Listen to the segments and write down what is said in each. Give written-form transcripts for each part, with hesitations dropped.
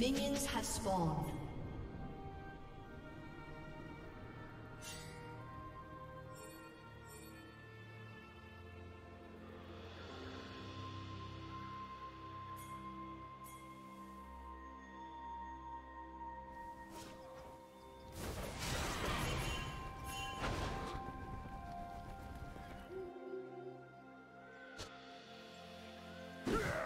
Minions have spawned. Yeah.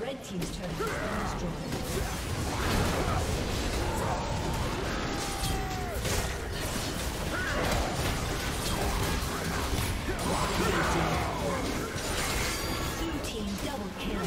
Red team's turn. Blue team double kill.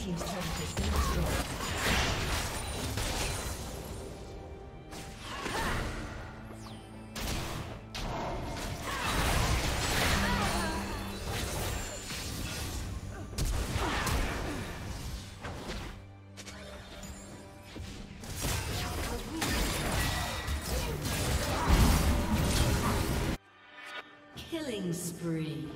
Team's turret has been destroyed. Killing spree.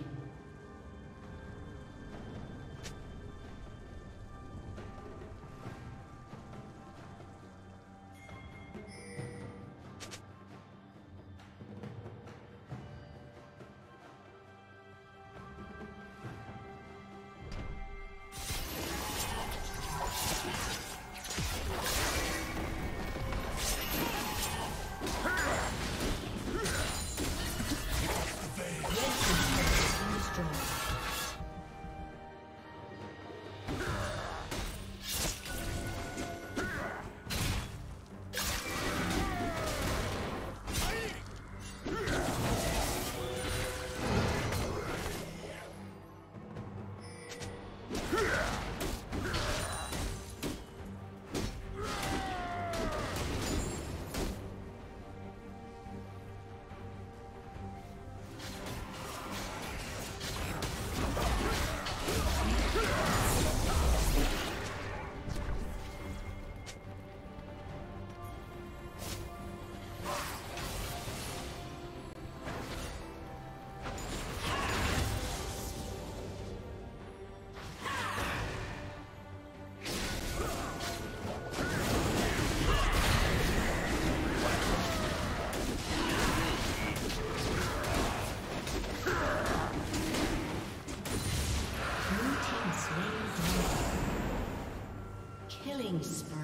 killing spree.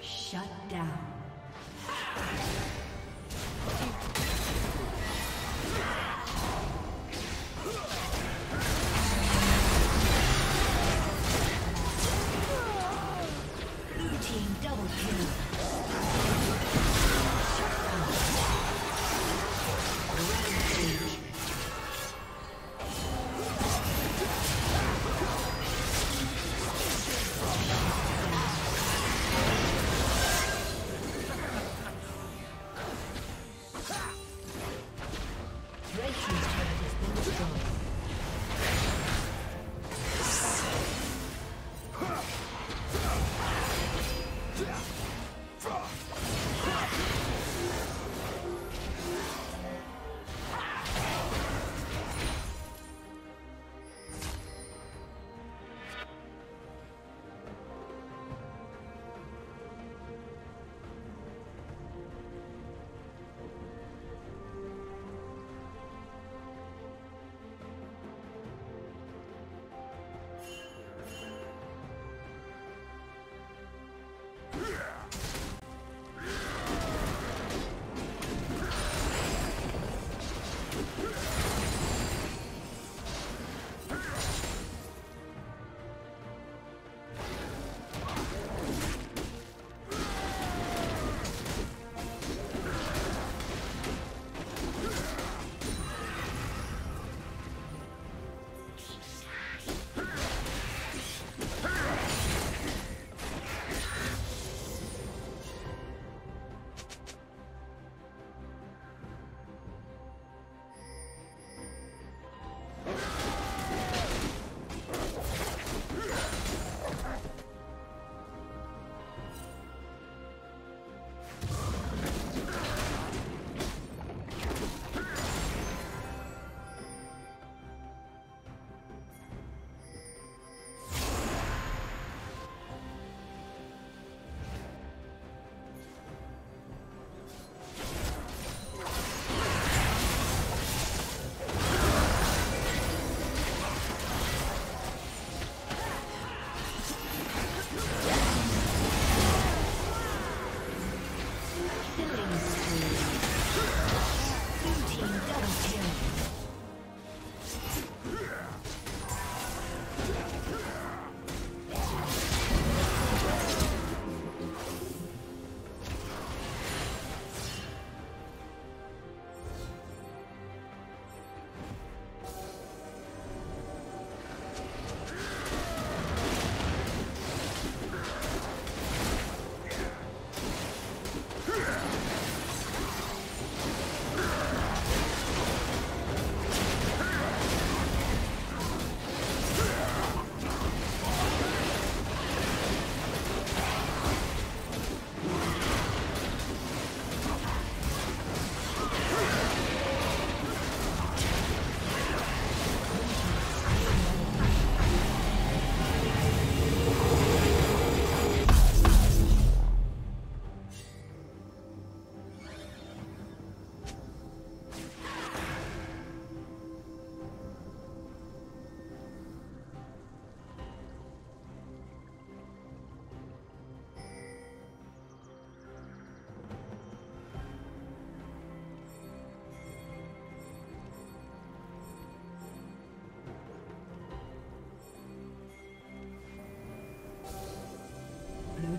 Shut down. Blue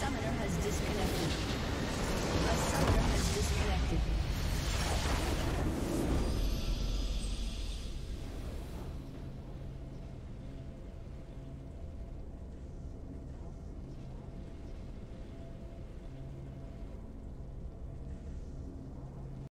Summoner has disconnected.